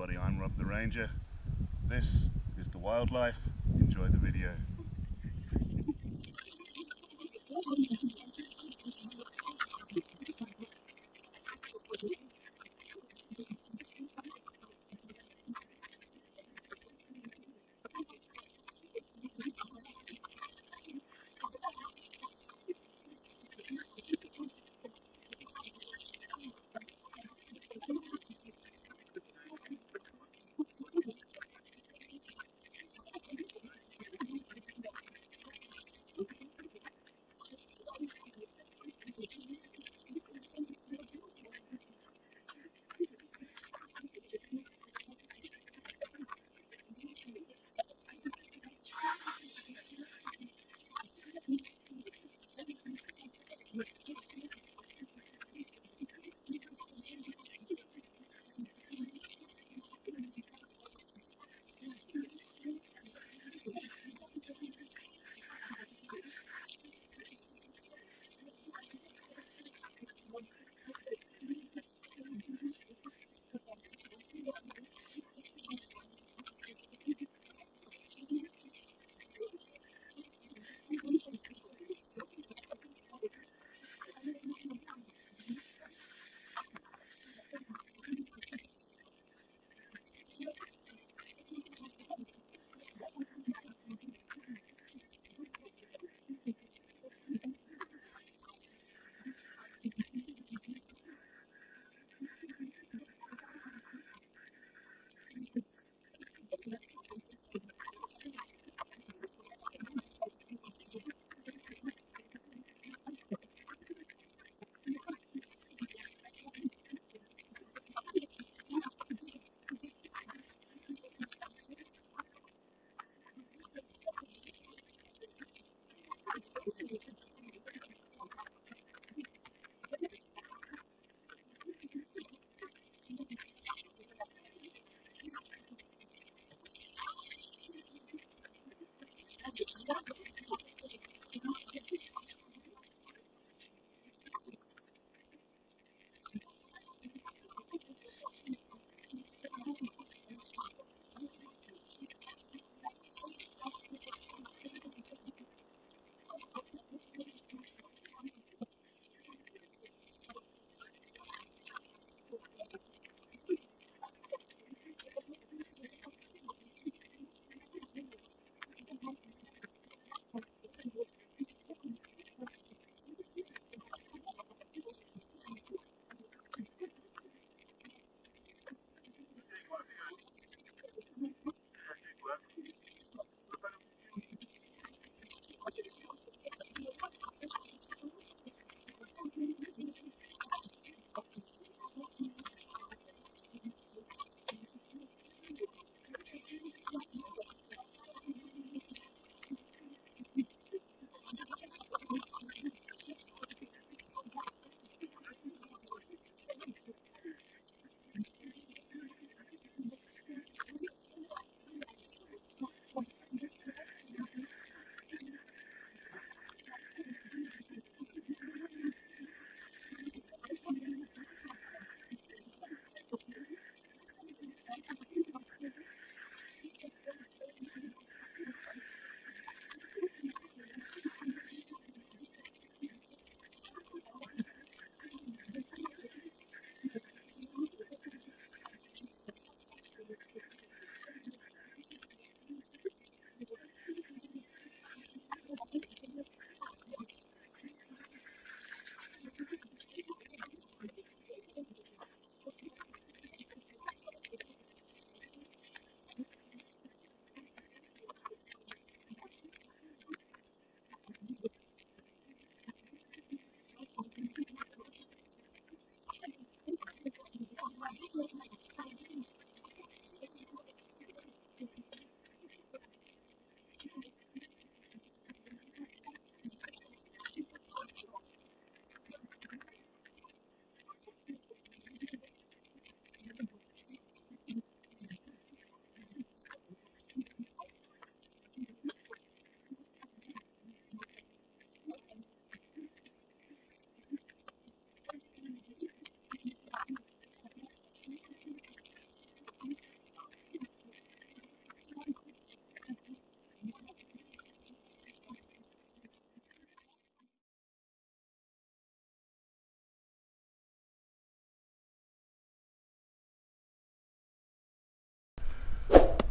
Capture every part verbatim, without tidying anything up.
everybody, I'm Rob the Ranger. This is the wildlife. Enjoy the video. Thank you.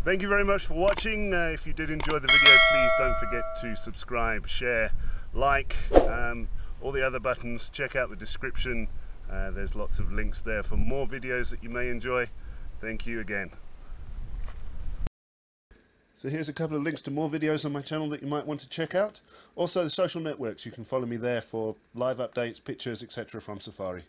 Thank you very much for watching. Uh, if you did enjoy the video, please don't forget to subscribe, share, like, um, all the other buttons. Check out the description. Uh, there's lots of links there for more videos that you may enjoy. Thank you again. So here's a couple of links to more videos on my channel that you might want to check out. Also the social networks, you can follow me there for live updates, pictures, et cetera from Safari.